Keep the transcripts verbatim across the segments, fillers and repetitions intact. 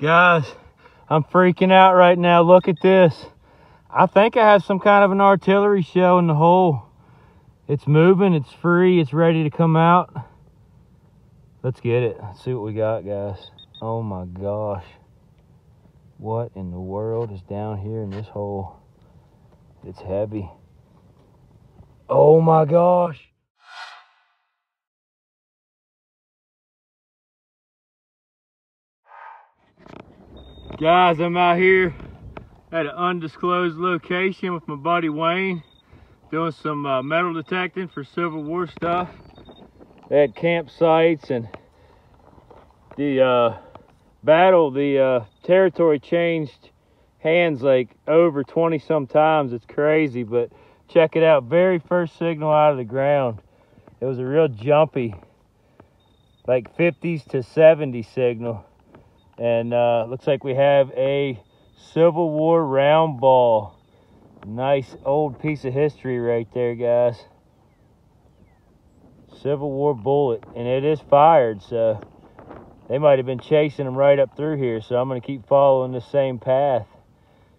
Guys, I'm freaking out right now. Look at this. I think I have some kind of an artillery shell in the hole. It's moving, it's free, it's ready to come out. Let's get it. Let's see what we got, guys. Oh my gosh. What in the world is down here in this hole? It's heavy. Oh my gosh. Guys, I'm out here at an undisclosed location with my buddy Wayne, doing some uh, metal detecting for Civil War stuff. They had campsites, and the uh, battle, the uh, territory changed hands like over twenty some times. It's crazy, but check it out. Very first signal out of the ground. It was a real jumpy, like fifties to seventies signal. And uh, looks like we have a Civil War round ball. Nice old piece of history right there, guys. Civil War bullet, and it is fired, so they might have been chasing them right up through here, so I'm gonna keep following the same path,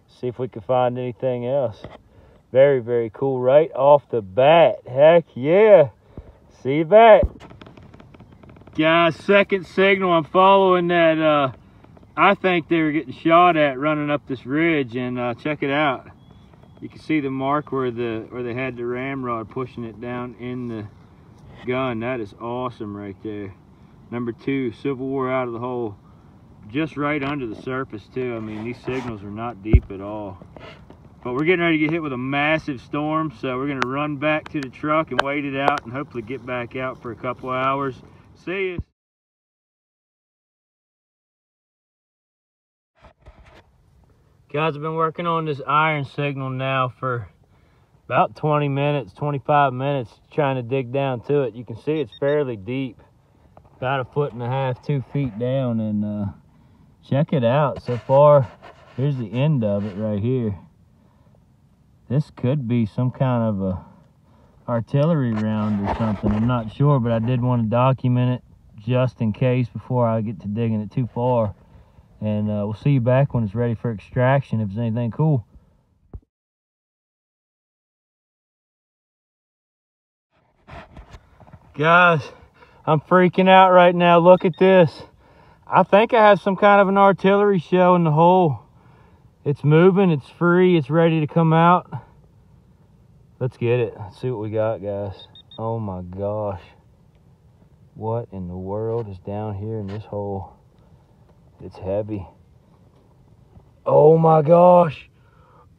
see if we can find anything else. Very, very cool right off the bat. Heck yeah. See you back. Guys, second signal. I'm following that. uh I think they were getting shot at running up this ridge, and uh, check it out. You can see the mark where the where they had the ramrod pushing it down in the gun. That is awesome right there. Number two, Civil War out of the hole, just right under the surface too. I mean, these signals are not deep at all. But we're getting ready to get hit with a massive storm, so we're gonna run back to the truck and wait it out, and hopefully get back out for a couple of hours. See you. Guys, I've been working on this iron signal now for about twenty minutes, twenty-five minutes, trying to dig down to it. You can see it's fairly deep, about a foot and a half, two feet down, and uh, check it out. So far, here's the end of it right here. This could be some kind of a artillery round or something. I'm not sure, but I did want to document it just in case before I get to digging it too far. And uh, we'll see you back when it's ready for extraction, if there's anything cool. Guys, I'm freaking out right now. Look at this. I think I have some kind of an artillery shell in the hole. It's moving, it's free, it's ready to come out. Let's get it. Let's see what we got, guys. Oh my gosh. What in the world is down here in this hole? It's heavy. Oh my gosh.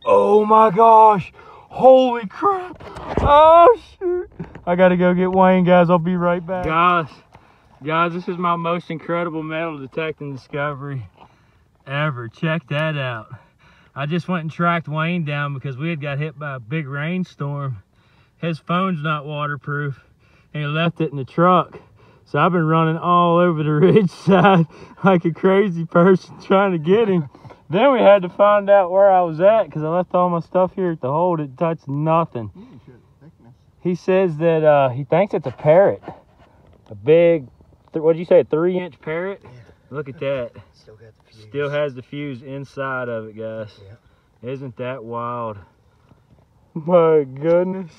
Oh my gosh. Holy crap. Oh shoot. I gotta go get Wayne, guys. I'll be right back. Guys, guys, this is my most incredible metal detecting discovery ever. Check that out. I just went and tracked Wayne down because we had got hit by a big rainstorm. His phone's not waterproof, and he left it in the truck. So I've been running all over the ridge side like a crazy person trying to get him. Then we had to find out where I was at because I left all my stuff here at the hole. Didn't touch nothing. He says that uh, he thinks it's a parrot. A big, what did you say, a three-inch parrot? Yeah. Look at that. Still got the fuse. Still has the fuse inside of it, guys. Yeah. Isn't that wild? My goodness.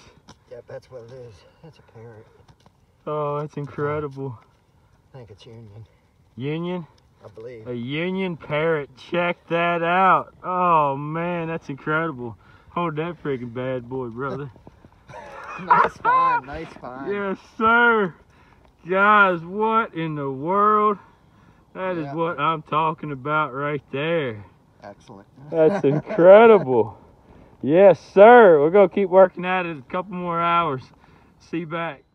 Yep, that's what it is. That's a parrot. Oh, that's incredible. I think it's Union. Union? I believe. A Union parrot. Check that out. Oh, man, that's incredible. Hold that freaking bad boy, brother. Nice find, nice find. Yes, sir. Guys, what in the world? That yeah. is what I'm talking about right there. Excellent. That's incredible. Yes, sir. We're going to keep working at it a couple more hours. See you back.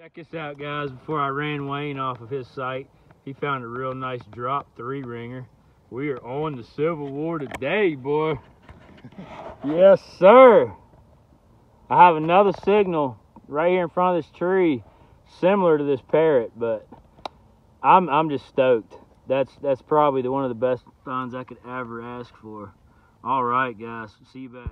Check this out, guys. Before I ran Wayne off of his site, he found a real nice drop three ringer. We are on the Civil War today, boy. Yes, sir. I have another signal right here in front of this tree, similar to this parrot, but I'm I'm just stoked. that's that's probably the one of the best finds I could ever ask for. All right, guys, see you back.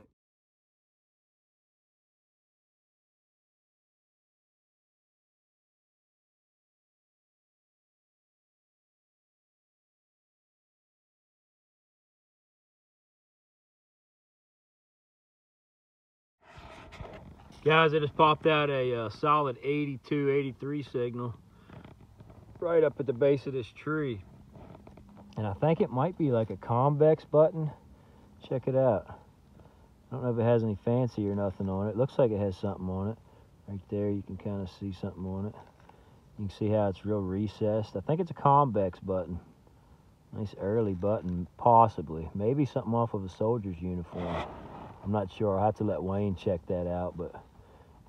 Guys, it just popped out a uh, solid eighty-two, eighty-three signal right up at the base of this tree. And I think it might be like a convex button. Check it out. I don't know if it has any fancy or nothing on it. It looks like it has something on it. Right there, you can kind of see something on it. You can see how it's real recessed. I think it's a convex button. Nice early button, possibly. Maybe something off of a soldier's uniform. I'm not sure. I'll have to let Wayne check that out, but...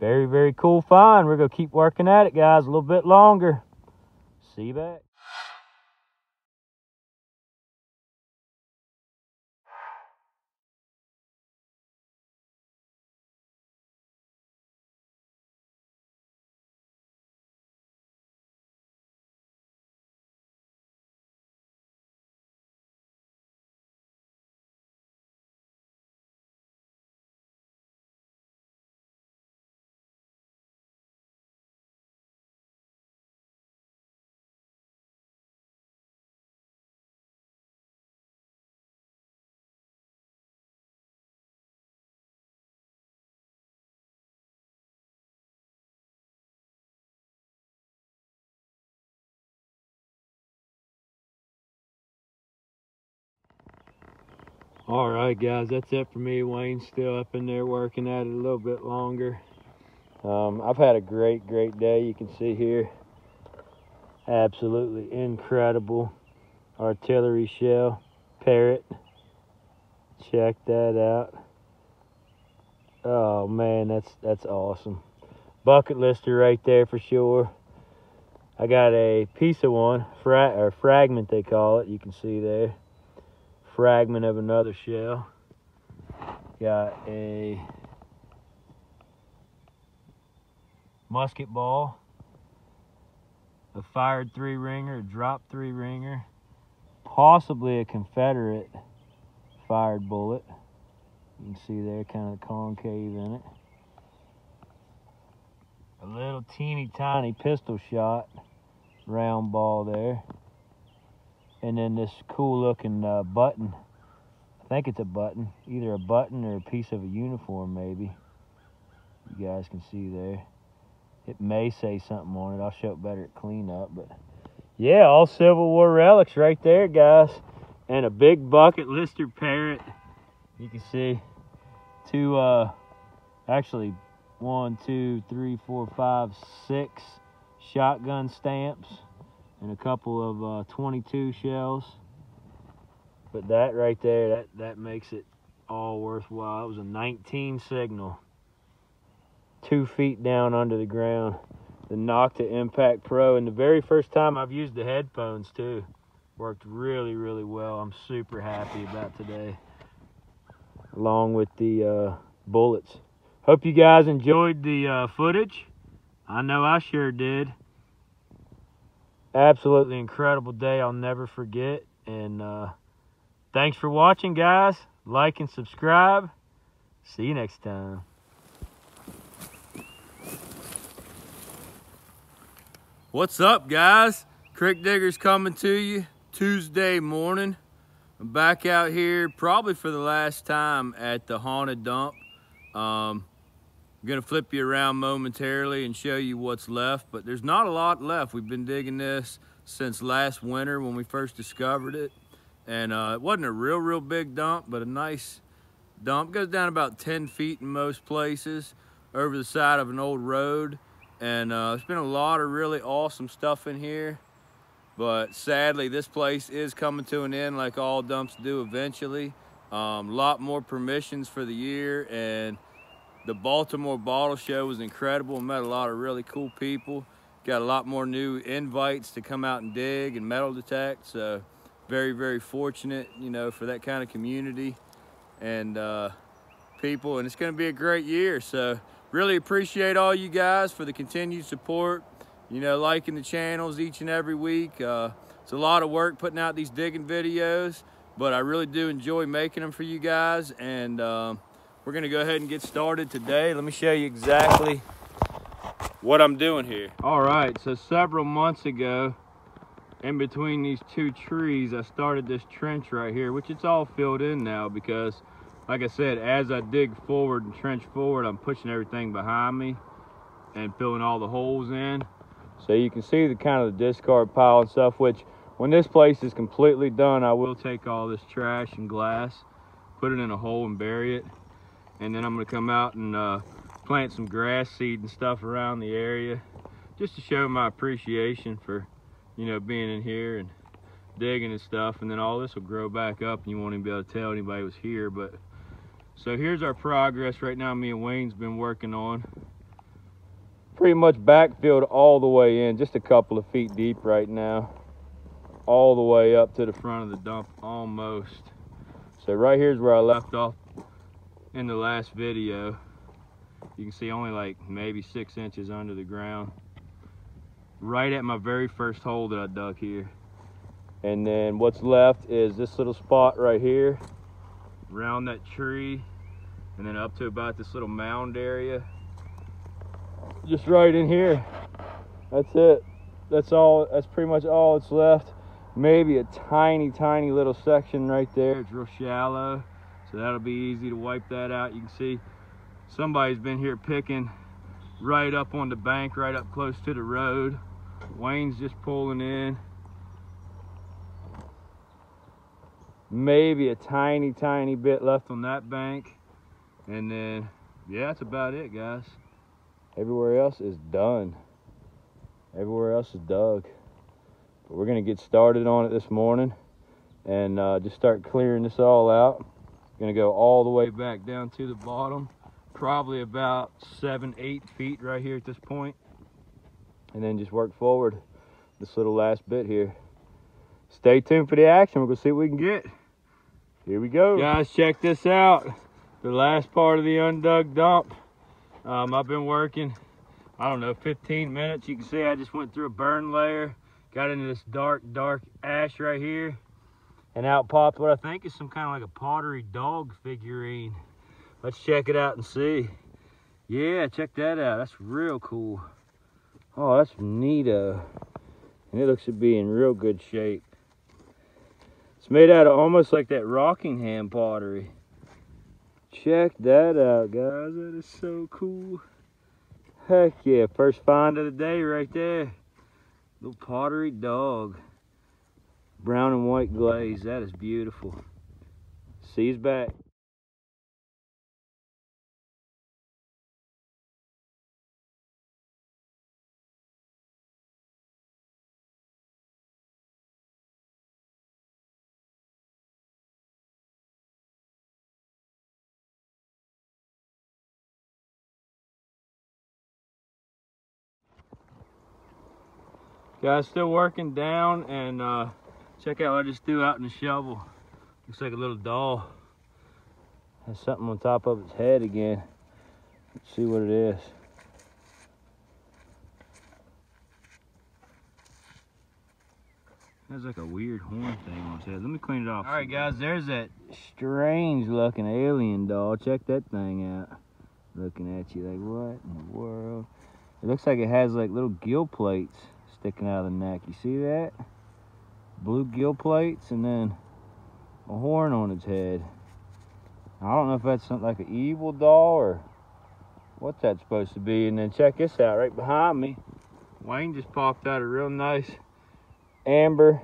Very, very cool find. We're going to keep working at it, guys, a little bit longer. See you back. All right, guys, that's it for me. Wayne's still up in there working at it a little bit longer. Um, I've had a great, great day. You can see here, absolutely incredible artillery shell, parrot. Check that out. Oh man, that's that's awesome. Bucket lister right there for sure. I got a piece of one, fra or fragment they call it. You can see there. Fragment of another shell. Got a musket ball, a fired three ringer, a dropped three ringer, possibly a Confederate fired bullet. You can see there kind of concave in it. A little teeny tiny pistol shot, round ball there. And then this cool looking uh, button. I think it's a button, either a button or a piece of a uniform maybe. You guys can see there. It may say something on it. I'll show it better at cleanup, but yeah, all Civil War relics right there, guys. And a big bucket lister parrot. You can see two, uh, actually one, two, three, four, five, six shotgun stamps. And a couple of uh, twenty-two shells. But that right there, that, that makes it all worthwhile. It was a nineteen signal, two feet down under the ground. The Nocta Impact Pro, and the very first time I've used the headphones too. Worked really, really well. I'm super happy about today, along with the uh, bullets. Hope you guys enjoyed the uh, footage. I know I sure did. Absolutely incredible day, I'll never forget. And uh, thanks for watching, guys. Like and subscribe. See you next time. What's up, guys? Creek Digger's coming to you Tuesday morning. I'm back out here probably for the last time at the haunted dump. Um, I'm gonna flip you around momentarily and show you what's left, but there's not a lot left. We've been digging this since last winter when we first discovered it. And uh, it wasn't a real, real big dump, but a nice dump. It goes down about ten feet in most places over the side of an old road. And uh, there's been a lot of really awesome stuff in here. But sadly, this place is coming to an end like all dumps do eventually. A um, lot more permissions for the year, and the Baltimore Bottle Show was incredible. Met a lot of really cool people. Got a lot more new invites to come out and dig and metal detect. So very, very fortunate, you know, for that kind of community and uh, people. And it's going to be a great year. So really appreciate all you guys for the continued support. You know, liking the channels each and every week. Uh, It's a lot of work putting out these digging videos, but I really do enjoy making them for you guys. And um, we're gonna go ahead and get started today. Let me show you exactly what I'm doing here. All right, so several months ago, in between these two trees, I started this trench right here, which it's all filled in now because, like I said, as I dig forward and trench forward, I'm pushing everything behind me and filling all the holes in. So you can see the kind of the discard pile and stuff, which when this place is completely done, I will take all this trash and glass, put it in a hole and bury it. And then I'm gonna come out and uh, plant some grass seed and stuff around the area just to show my appreciation for, you know, being in here and digging and stuff. And then all this will grow back up and you won't even be able to tell anybody was here. But so here's our progress right now. Me and Wayne's been working on pretty much backfilled all the way in, just a couple of feet deep right now, all the way up to the front of the dump almost. So right here's where I left off in the last video. You can see only like maybe six inches under the ground, right at my very first hole that I dug here. And then what's left is this little spot right here, around that tree, and then up to about this little mound area, just right in here. That's it. That's all. That's pretty much all that's left. Maybe a tiny tiny little section right there. It's real shallow, so that'll be easy to wipe that out. You can see somebody's been here picking right up on the bank, right up close to the road. Wayne's just pulling in. Maybe a tiny tiny bit left on that bank, and then yeah, that's about it, guys. Everywhere else is done. Everywhere else is dug. But we're gonna get started on it this morning and uh, just start clearing this all out. Gonna go all the way back down to the bottom, probably about seven, eight feet right here at this point, and then just work forward this little last bit here. Stay tuned for the action. We're gonna see what we can get. Here we go. Guys, check this out. The last part of the undug dump. Um, I've been working, I don't know, fifteen minutes. You can see I just went through a burn layer, got into this dark, dark ash right here, and out popped what I think is some kind of like a pottery dog figurine. Let's check it out and see. Yeah, check that out. That's real cool. Oh, that's neato. And it looks to be in real good shape. It's made out of almost like that Rockingham pottery. Check that out, guys. That is so cool. Heck yeah, first find of the day right there. Little pottery dog. Brown and white glaze. That is beautiful. See you back. Guys, still working down, and uh, check out what I just threw out in the shovel. Looks like a little doll. Has something on top of its head again. Let's see what it is. Has like a weird horn thing on its head. Let me clean it off. All right, guys, there's that strange looking alien doll. Check that thing out. Looking at you like, what in the world? It looks like it has like little gill plates sticking out of the neck. You see that? Blue gill plates and then a horn on its head. I don't know if that's something like an evil doll or what's that supposed to be. And then check this out right behind me. Wayne just popped out a real nice amber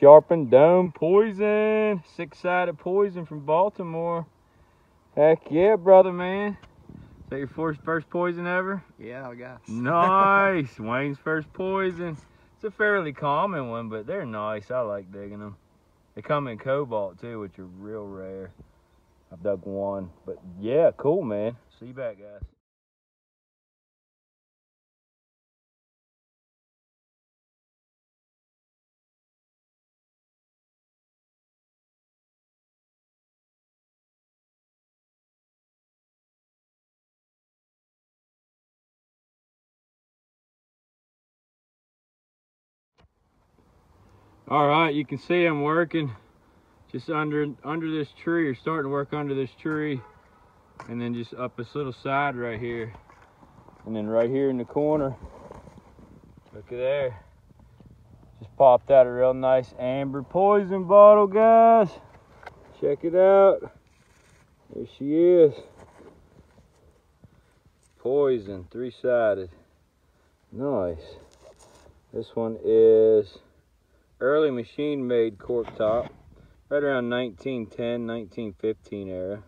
sharpened dome poison. Six-sided poison from Baltimore. Heck yeah, brother, man. Is that your first poison ever? Yeah, I guess. Nice! Wayne's first poison. It's a fairly common one, but they're nice. I like digging them. They come in cobalt, too, which are real rare. I've dug one. But, yeah, cool, man. See you back, guys. All right, you can see I'm working just under under this tree, or starting to work under this tree, and then just up this little side right here, and then right here in the corner, look at there, just popped out a real nice amber poison bottle, guys. Check it out. There she is. Poison, three-sided. Nice. This one is early machine-made cork top, right around nineteen ten, nineteen fifteen era.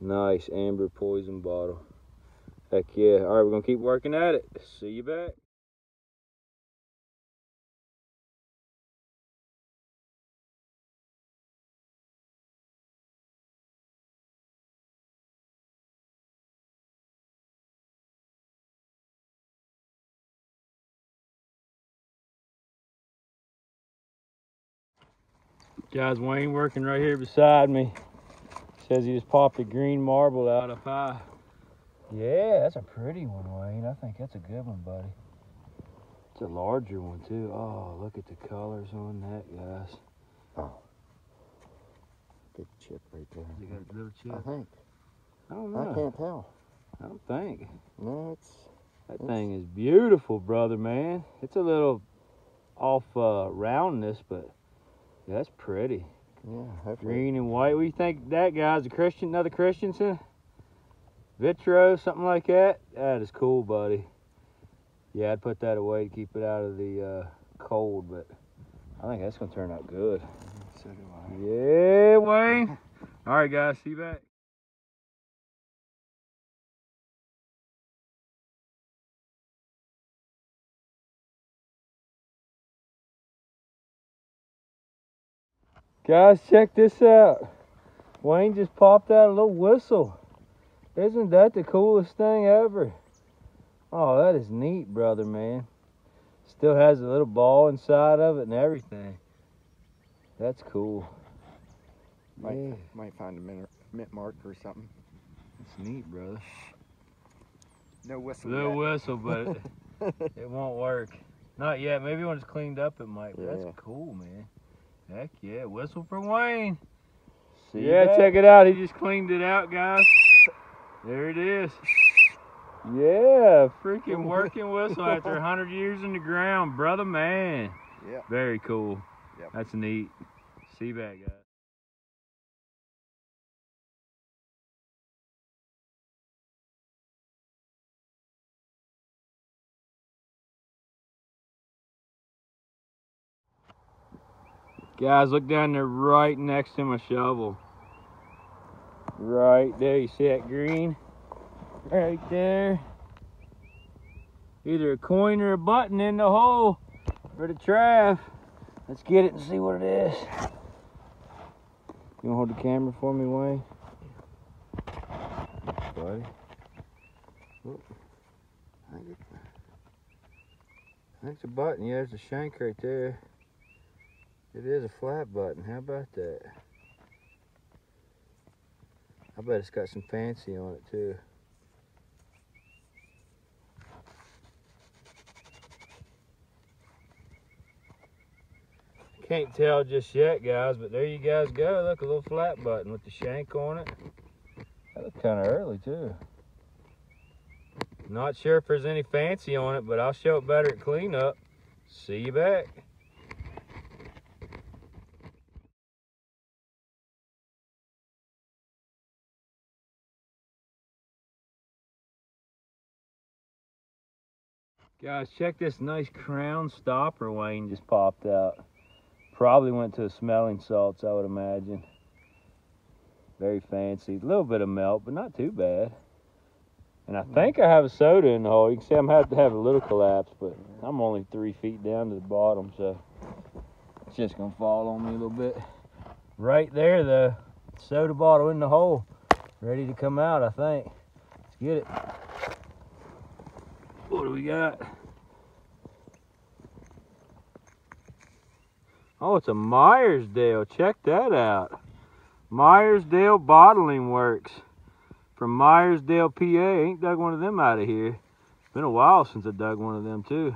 Nice amber poison bottle. Heck yeah. All right, we're gonna keep working at it. See you back. Guys, Wayne working right here beside me. Says he just popped a green marble out up high. Yeah, that's a pretty one, Wayne. I think that's a good one, buddy. It's a larger one, too. Oh, look at the colors on that, guys. Oh. Big chip right there. You got a little chip? I think. I don't know. I can't tell. I don't think. No, it's... That it's... thing is beautiful, brother, man. It's a little off uh, roundness, but... That's pretty. Yeah, hopefully. Green and white. What do you think that guy's a Christian? Another Christensen? Vitro, something like that? That is cool, buddy. Yeah, I'd put that away to keep it out of the uh, cold, but I think that's going to turn out good. So do I. Yeah, Wayne. All right, guys. See you back. Guys, check this out. Wayne just popped out a little whistle. Isn't that the coolest thing ever? Oh, that is neat, brother, man. Still has a little ball inside of it and everything. That's cool. Might, yeah. might find a mint, mint mark or something. It's neat, brother. No whistle No whistle, but it, it won't work. Not yet. Maybe when it's cleaned up, it might. But yeah. That's cool, man. Heck yeah, whistle for Wayne. See yeah, that? Check it out. He just cleaned it out, guys. There it is. Yeah, freaking working whistle after a hundred years in the ground. Brother man. Yeah. Very cool. Yep. That's neat. See you back, guys. Guys, look down there right next to my shovel. Right there, you see that green? Right there. Either a coin or a button in the hole for the trap. Let's get it and see what it is. You wanna hold the camera for me, Wayne? Buddy. Oh. I think it's a button. Yeah, there's a shank right there. It is a flat button. How about that? I bet it's got some fancy on it too. Can't tell just yet, guys, but there you guys go. Look, a little flat button with the shank on it. That looked kind of early too. Not sure if there's any fancy on it, but I'll show it better at cleanup. See you back. Guys, check this nice crown stopper Wayne just popped out. Probably went to a smelling salts, I would imagine. Very fancy. A little bit of melt, but not too bad. And I think I have a soda in the hole. You can see I'm going to have to have a little collapse, but I'm only three feet down to the bottom, so it's just going to fall on me a little bit. Right there, though. Soda bottle in the hole. Ready to come out, I think. Let's get it. What do we got? Oh, it's a Myersdale. Check that out. Myersdale Bottling Works from Myersdale, P A. Ain't dug one of them out of here. Been a while since I dug one of them too.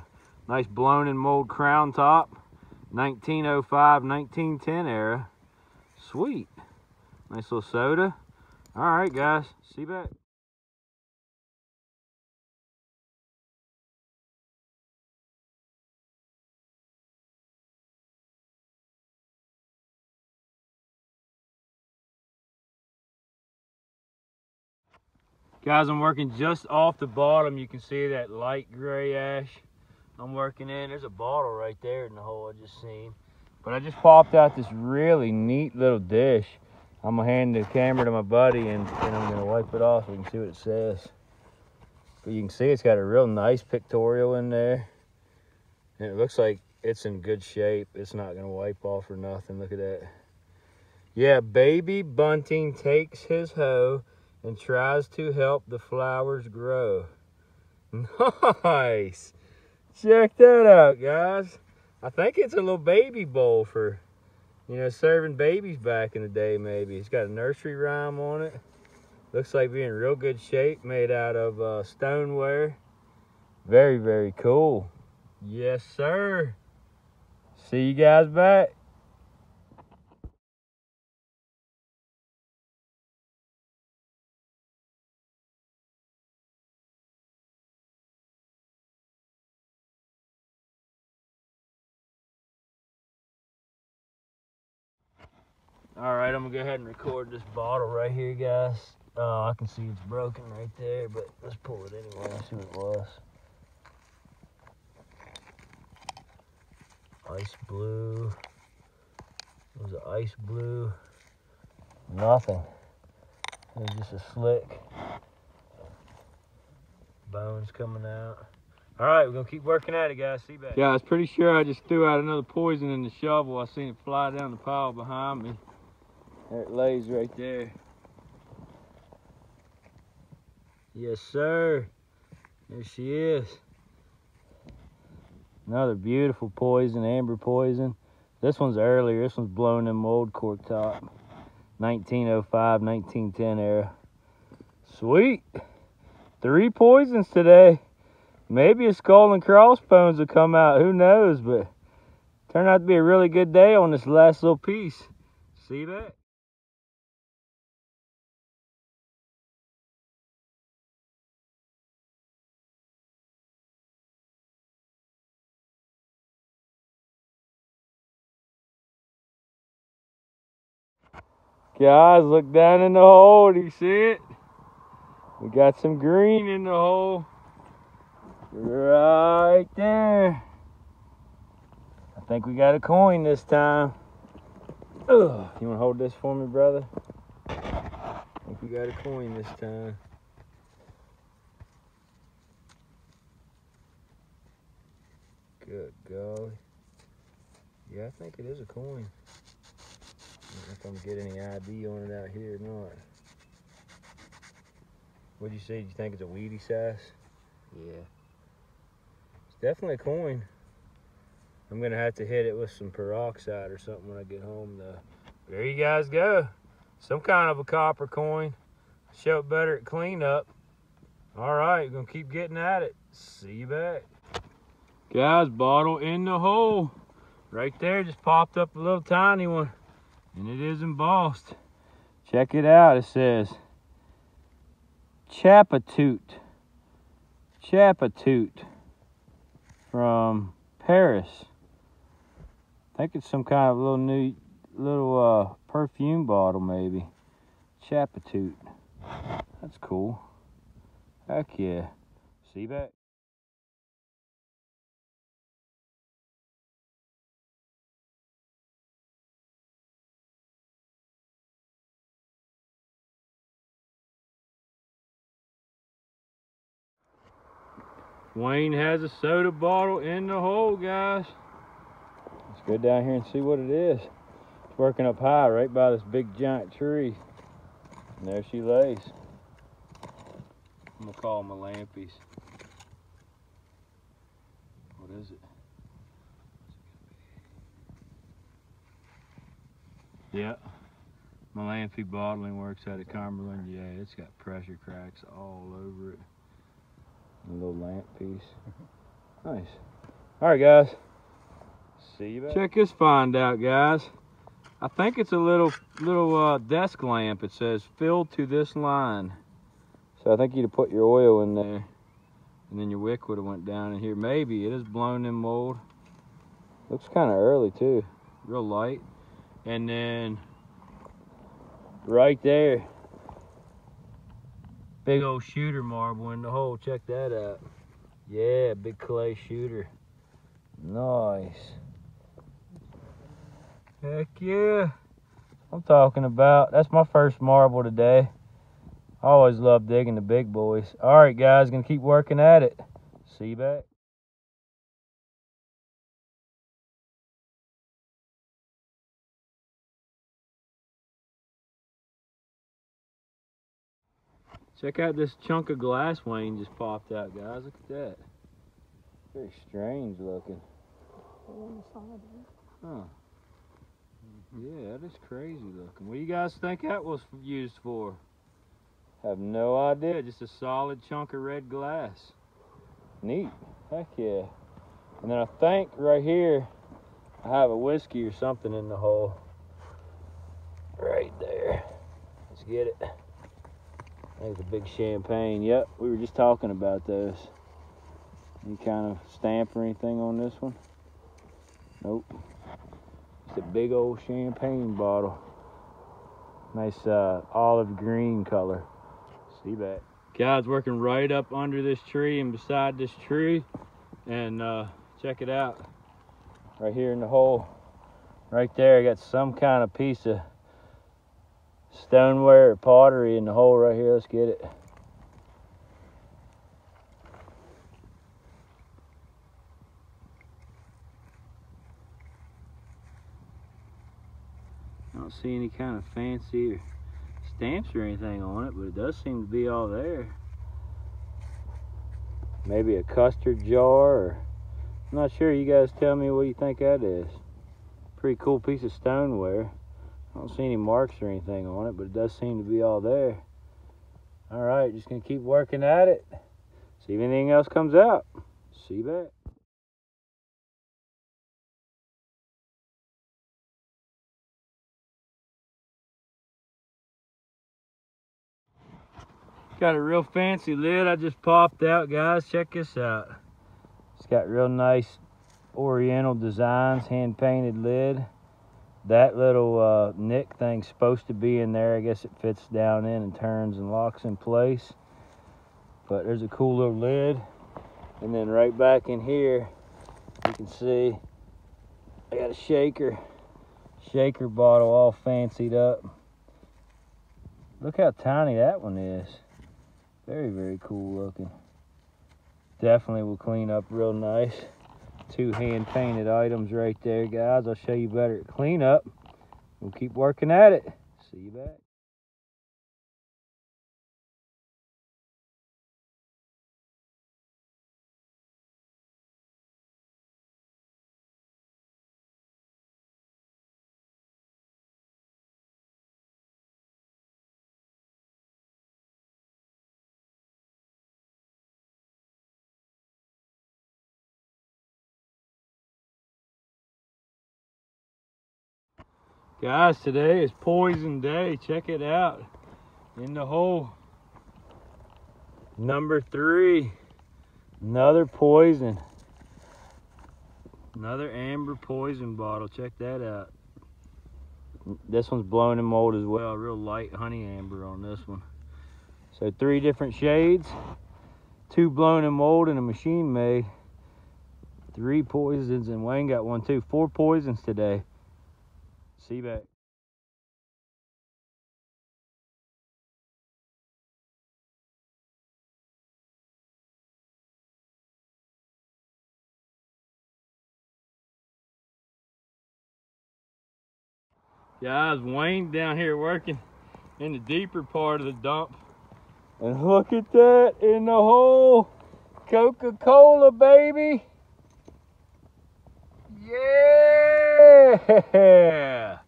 Nice blown in mold crown top. nineteen oh five, nineteen ten era. Sweet. Nice little soda. All right, guys. See you back. Guys, I'm working just off the bottom. You can see that light gray ash I'm working in. There's a bottle right there in the hole I just seen. But I just popped out this really neat little dish. I'm gonna hand the camera to my buddy and, and I'm gonna wipe it off so we can see what it says. But you can see it's got a real nice pictorial in there. And it looks like it's in good shape. It's not gonna wipe off or nothing. Look at that. Yeah, baby bunting takes his hoe and tries to help the flowers grow. Nice. Check that out, guys. I think it's a little baby bowl for, you know, serving babies back in the day, maybe. It's got a nursery rhyme on it. Looks like being in real good shape, made out of uh, stoneware. Very, very cool. Yes, sir. See you guys back. All right, I'm gonna go ahead and record this bottle right here, guys. Oh, I can see it's broken right there, but let's pull it anyway and see what it was. Ice blue. It was an ice blue. Nothing. It was just a slick. Bones coming out. All right, we're gonna keep working at it, guys. See you back. Yeah, I was pretty sure I just threw out another poison in the shovel. I seen it fly down the pile behind me. There it lays right there. Yes, sir. There she is. Another beautiful poison, amber poison. This one's earlier. This one's blown in mold cork top. nineteen oh five, nineteen ten era. Sweet. Three poisons today. Maybe a skull and crossbones will come out. Who knows? But turned out to be a really good day on this last little piece. See you back. Guys, look down in the hole. Do you see it? We got some green in the hole. Right there. I think we got a coin this time. Ugh. You want to hold this for me, brother? I think we got a coin this time. Good golly. Yeah, I think it is a coin. I don't know if I'm getting any I D on it out here or not. What'd you say? Do you think it's a weedy size? Yeah. Definitely a coin. I'm gonna have to hit it with some peroxide or something when I get home though. There you guys go. Some kind of a copper coin. Show it better at cleanup. All right, we're gonna keep getting at it. See you back. Guys, bottle in the hole. Right there, just popped up a little tiny one. And it is embossed. Check it out, it says Chapitoot. Chapitoot. From Paris. I think it's some kind of little new little uh, perfume bottle maybe. Chapitoot. That's cool. Heck yeah. See you back. Wayne has a soda bottle in the hole, guys. Let's go down here and see what it is. It's working up high right by this big giant tree. And there she lays. I'm going to call them a Lampy's. What is it? Yeah. My Lampy's bottling works out of Cumberland. Yeah, it's got pressure cracks all over it. A little lamp piece. Nice. All right, guys. see you back. Check this find out, guys. I think it's a little little uh, desk lamp. It says filled to this line. So I think you'd have put your oil in there, and then your wick would have went down in here. Maybe it is blown in mold. Looks kind of early too, real light. And then right there, big old shooter marble in the hole. Check that out. Yeah, big clay shooter. Nice. Heck yeah. I'm talking about, that's my first marble today. I always love digging the big boys. All right, guys, gonna keep working at it. See you back. Check out this chunk of glass Wayne just popped out, guys. Look at that. Very strange looking. Huh. Yeah, that is crazy looking. What do you guys think that was used for? Have no idea. Just a solid chunk of red glass. Neat. Heck yeah. And then I think right here I have a whiskey or something in the hole. Right there. Let's get it. There's a big champagne. Yep, we were just talking about those. Any kind of stamp or anything on this one? Nope. It's a big old champagne bottle. Nice uh, olive green color. See that? Guy's working right up under this tree and beside this tree. And uh, check it out. Right here in the hole. Right there, I got some kind of piece of stoneware or pottery in the hole right here. Let's get it. I don't see any kind of fancy or stamps or anything on it, but it does seem to be all there. Maybe a custard jar, or I'm not sure. You guys tell me what you think that is. Pretty cool piece of stoneware. I don't see any marks or anything on it, but it does seem to be all there. All right, just gonna keep working at it. See if anything else comes out. See you back. Got a real fancy lid I just popped out, guys. Check this out. It's got real nice oriental designs, hand-painted lid. That little uh, nick thing's supposed to be in there. I guess it fits down in and turns and locks in place. But there's a cool little lid. And then right back in here, you can see I got a shaker. Shaker bottle all fancied up. Look how tiny that one is. Very, very cool looking. Definitely will clean up real nice. Two hand-painted items right there, guys. I'll show you better at cleanup. We'll keep working at it. See you back. Guys, today is poison day. Check it out. In the hole. Number three. Another poison. Another amber poison bottle. Check that out. This one's blown in mold as well. Real light honey amber on this one. So three different shades. Two blown in mold and a machine made. Three poisons, and Wayne got one too. Four poisons today. See you back. Guys, Wayne down here working in the deeper part of the dump. And look at that in the hole. Coca-Cola, baby. Yeah.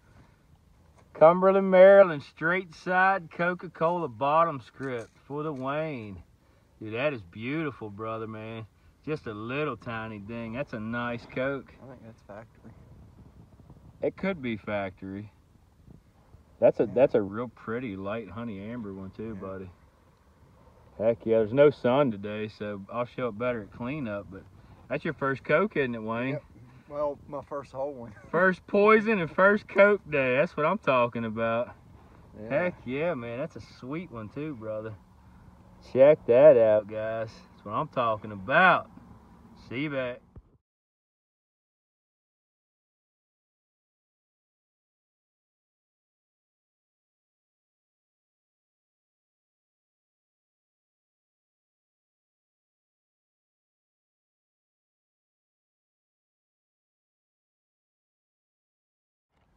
Cumberland, Maryland, straight side Coca-Cola bottom script for the Wayne. Dude, that is beautiful, brother, man. Just a little tiny ding. That's a nice Coke. I think that's factory. It could be factory. That's a yeah. that's a real pretty light honey amber one too, yeah. buddy. Heck yeah, there's no sun today, so I'll show it better at cleanup. But that's your first Coke, isn't it, Wayne? Yep. Well, my first whole one. First poison and first Coke day. That's what I'm talking about. Yeah. Heck yeah, man. That's a sweet one too, brother. Check that out, guys. That's what I'm talking about. See you back.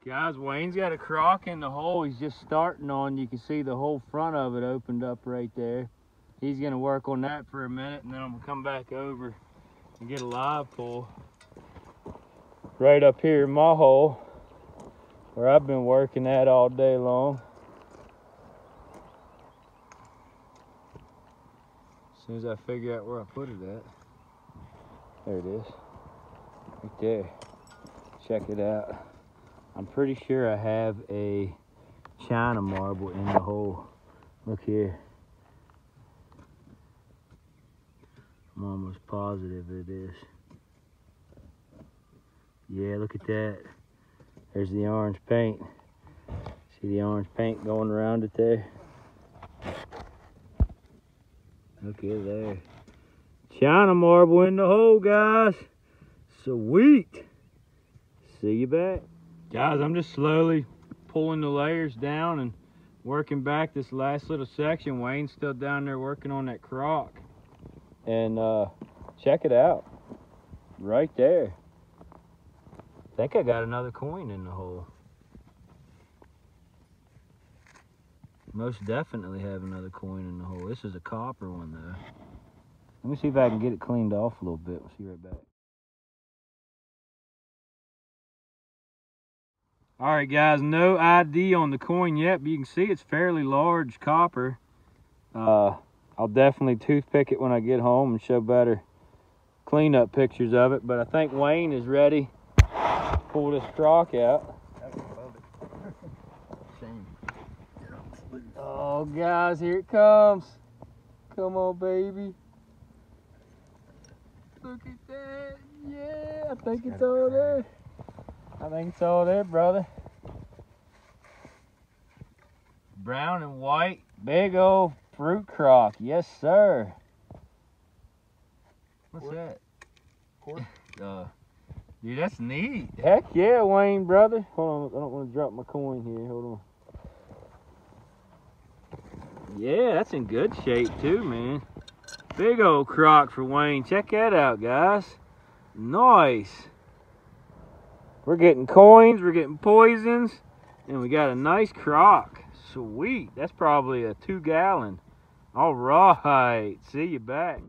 Guys, Wayne's got a crock in the hole he's just starting on. You can see the whole front of it opened up right there. He's gonna work on that for a minute, and then I'm gonna come back over and get a live pull. Right up here in my hole, where I've been working that all day long. As soon as I figure out where I put it at. There it is, right there. Check it out. I'm pretty sure I have a China marble in the hole. Look here. I'm almost positive it is. Yeah, look at that. There's the orange paint. See the orange paint going around it there? Look at there. China marble in the hole, guys. Sweet. See you back. Guys, I'm just slowly pulling the layers down and working back this last little section. Wayne's still down there working on that crock. And uh, check it out. Right there. I think I got another coin in the hole. Most definitely have another coin in the hole. This is a copper one, though. Let me see if I can get it cleaned off a little bit. We'll see you right back. All right, guys, no I D on the coin yet, but you can see it's fairly large copper. Uh, I'll definitely toothpick it when I get home and show better cleanup pictures of it, but I think Wayne is ready to pull this crock out. Oh, guys, here it comes. Come on, baby. Look at that. Yeah, I think it's all there. I think it's all there, brother. Brown and white, big old fruit crock. Yes, sir. What's Port. that? Port. Uh, dude, that's neat. Heck yeah, Wayne, brother. Hold on, I don't want to drop my coin here. Hold on. Yeah, that's in good shape too, man. Big old crock for Wayne. Check that out, guys. Nice. We're getting coins, we're getting poisons, and we got a nice crock. Sweet. That's probably a two gallon. All right. See you back.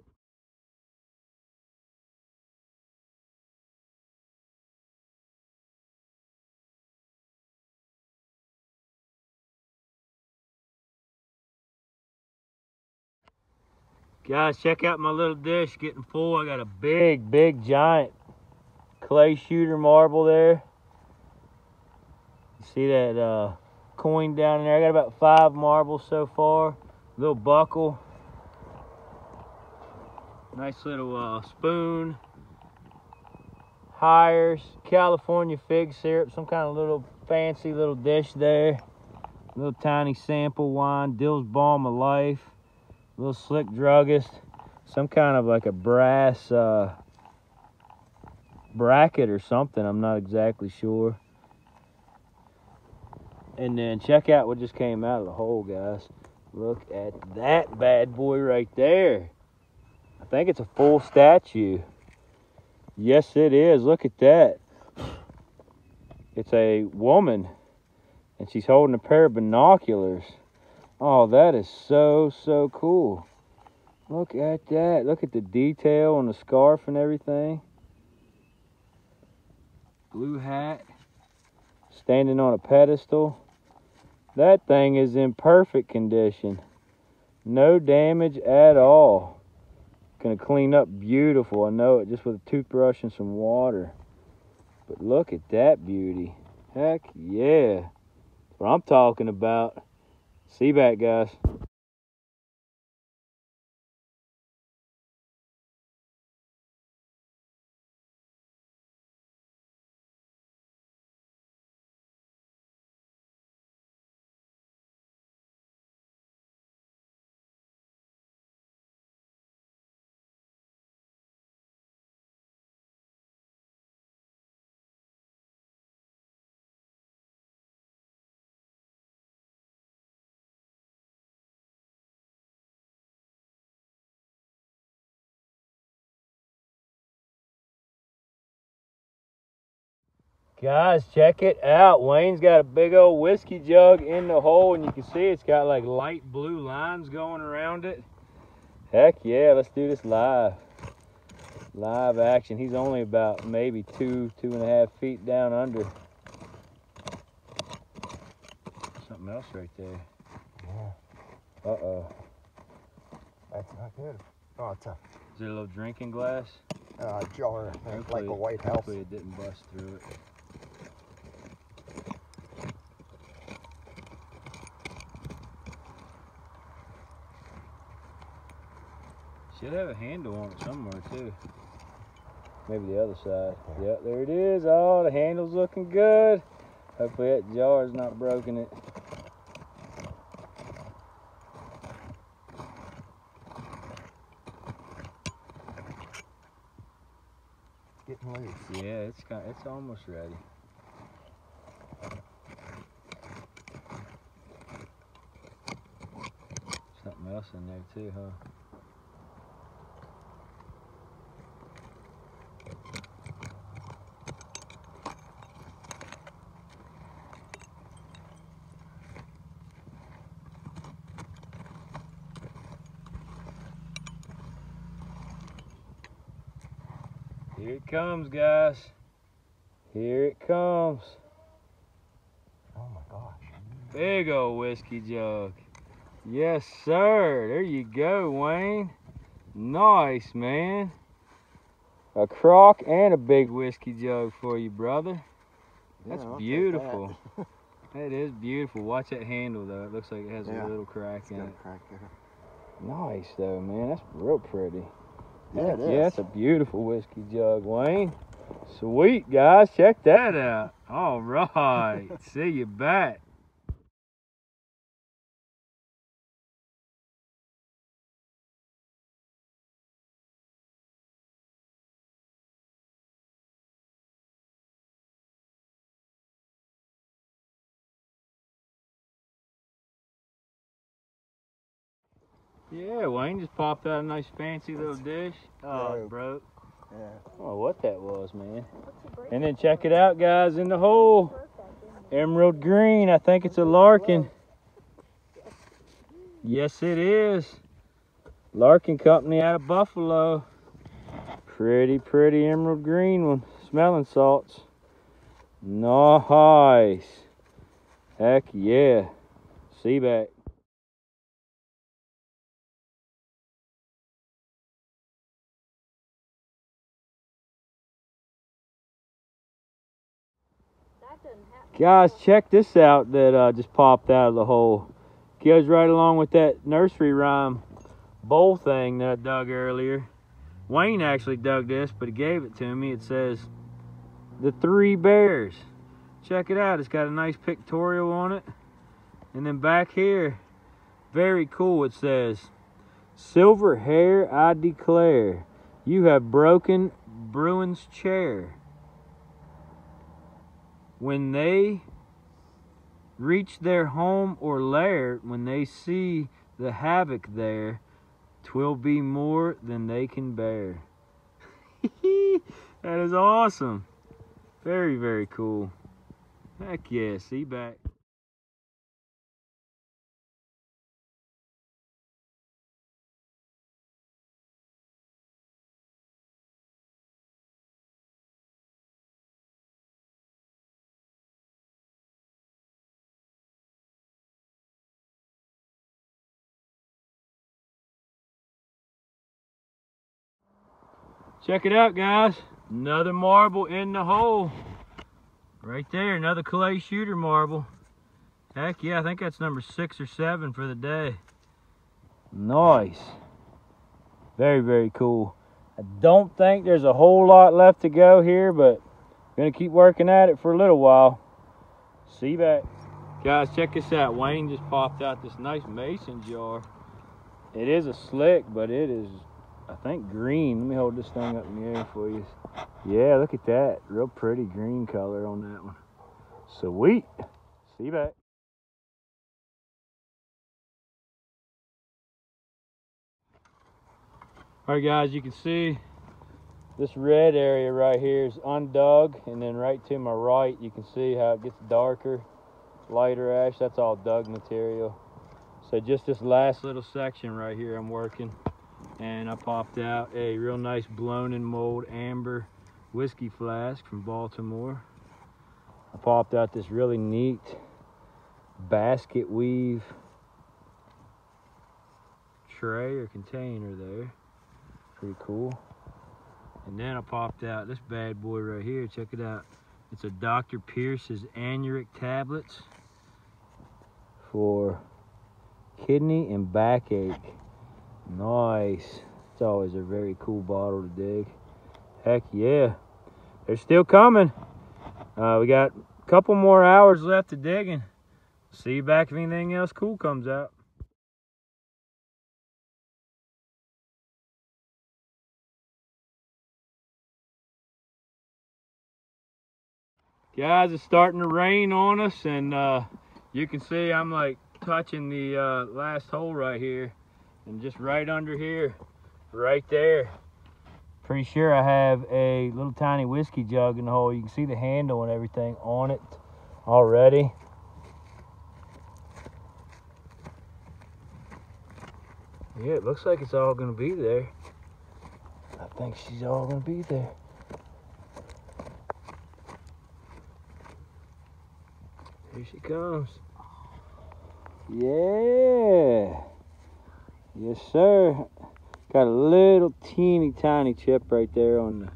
Guys, check out my little dish getting full. I got a big, big giant clay shooter marble there. You see that uh, coin down there? I got about five marbles so far. Little buckle. Nice little uh, spoon. Hires. California fig syrup. Some kind of little fancy little dish there. Little tiny sample wine. Dill's Balm of Life. Little slick druggist. Some kind of like a brass... Uh, bracket or something, I'm not exactly sure. And then check out what just came out of the hole, guys. Look at that bad boy right there. I think it's a full statue. Yes, it is. Look at that. It's a woman, and she's holding a pair of binoculars. Oh, that is so, so cool. Look at that. Look at the detail on the scarf and everything. Blue hat. Standing on a pedestal. That thing is in perfect condition. No damage at all. Gonna clean up beautiful, I know it, just with a toothbrush and some water. But look at that beauty. Heck yeah. That's what I'm talking about. See back, guys. Guys, check it out. Wayne's got a big old whiskey jug in the hole, and you can see it's got like light blue lines going around it. Heck yeah, let's do this live. Live action. He's only about maybe two, two and a half feet down under. Something else right there. Yeah. Uh-oh. That's not good. Oh, it's a... Is it a little drinking glass? Uh, jar, hopefully, like a White House. Hopefully it didn't bust through it. Should have a handle on it somewhere too. Maybe the other side. Yep, there it is. Oh, the handle's looking good. Hopefully that jar's not broken it. Yeah, it's got, it's almost ready. Something else in there too, huh? Here it comes, guys. Here it comes. Oh my gosh. Big old whiskey jug. Yes, sir. There you go, Wayne. Nice, man. A crock and a big whiskey jug for you, brother. That's yeah, beautiful. That. That is beautiful. Watch that handle, though. It looks like it has yeah. a little crack it's in it. Crack nice, though, man. That's real pretty. Yeah, it is. Yeah, it's a beautiful whiskey jug, Wayne. Sweet, guys. Check that out. All right. See you back. Yeah, Wayne just popped out a nice fancy little dish. Oh, it broke. Yeah. I don't know what that was, man. And then check it out, guys, in the hole. Emerald green. I think it's a Larkin. Yes, it is. Larkin Company out of Buffalo. Pretty, pretty emerald green one. Smelling salts. Nice. Heck yeah. See back. Guys, check this out that uh, just popped out of the hole. Goes right along with that nursery rhyme bowl thing that I dug earlier. Wayne actually dug this, but he gave it to me. It says, The Three Bears. Check it out. It's got a nice pictorial on it. And then back here, very cool, it says, Silver hair, I declare, you have broken Bruin's chair. When they reach their home or lair, when they see the havoc there, 'twill be more than they can bear. That is awesome. Very, very cool. Heck yeah, see back. Check it out, guys. Another marble in the hole. Right there, another clay shooter marble. Heck yeah, I think that's number six or seven for the day. Nice. Very, very cool. I don't think there's a whole lot left to go here, but gonna keep working at it for a little while. See you back. Guys, check this out. Wayne just popped out this nice mason jar. It is a slick, but it is, I think, green. Let me hold this thing up in the air for you. Yeah, look at that. Real pretty green color on that one. Sweet. See you back. All right, guys, you can see this red area right here is undug, and then right to my right, you can see how it gets darker, lighter ash. That's all dug material. So just this last little section right here I'm working, and I popped out a real nice blown in mold amber whiskey flask from Baltimore. I popped out this really neat basket weave tray or container there. Pretty cool. And then I popped out this bad boy right here. Check it out. It's a Doctor Pierce's anuric tablets for kidney and backache. Nice. It's always a very cool bottle to dig. Heck yeah. They're still coming. Uh, we got a couple more hours left to digging. See you back if anything else cool comes out. Guys, it's starting to rain on us, and uh, you can see I'm like touching the uh, last hole right here, and just right under here, right there. Pretty sure I have a little tiny whiskey jug in the hole. You can see the handle and everything on it already. Yeah, it looks like it's all gonna be there. I think she's all gonna be there. Here she comes. Yeah. Yes, sir. Got a little teeny tiny chip right there on the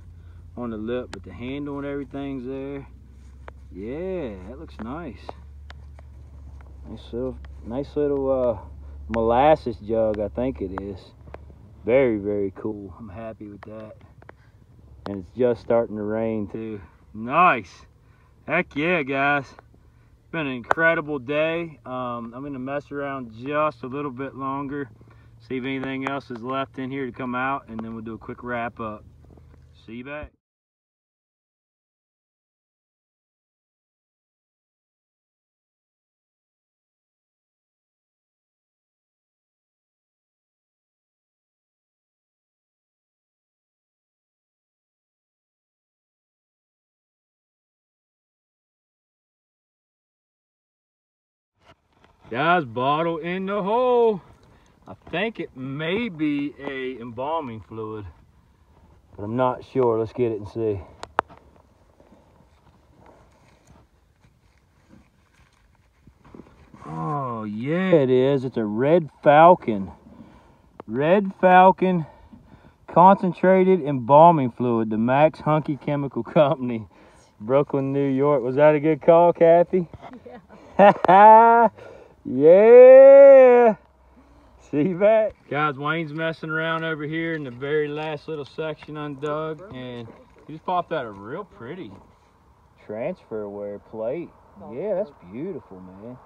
on the lip, but the handle and everything's there. Yeah, that looks nice. Nice little nice little uh molasses jug, I think it is. Very, very cool. I'm happy with that. And it's just starting to rain too. Nice. Heck yeah, guys. Been an incredible day. um, I'm gonna mess around just a little bit longer, see if anything else is left in here to come out, and then we'll do a quick wrap up. See you back. Guys, bottle in the hole. I think it may be a embalming fluid, but I'm not sure. Let's get it and see. Oh yeah, it is. It's a Red Falcon. Red Falcon concentrated embalming fluid, the Max Hunky Chemical Company, Brooklyn, New York. Was that a good call, Kathy? Yeah. Yeah, see you back. Guys, Wayne's messing around over here in the very last little section undug, and he just popped out a real pretty transferware plate. Yeah, that's beautiful, man.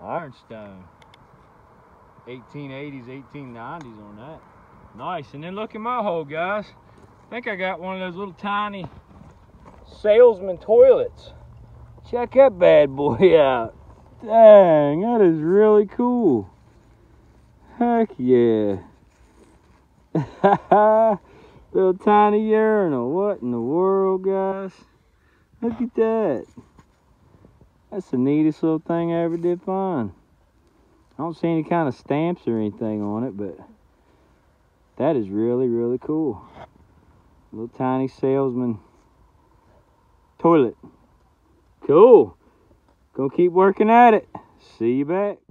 Ironstone, eighteen eighties, eighteen nineties on that. Nice. And then look at my hole, guys. I think I got one of those little tiny salesman toilets. Check that bad boy out. Dang, that is really cool. Heck yeah. Little tiny urinal. What in the world, guys? Look at that. That's the neatest little thing I ever did find. I don't see any kind of stamps or anything on it, but that is really, really cool. Little tiny salesman toilet. Cool. Gonna keep working at it. See you back.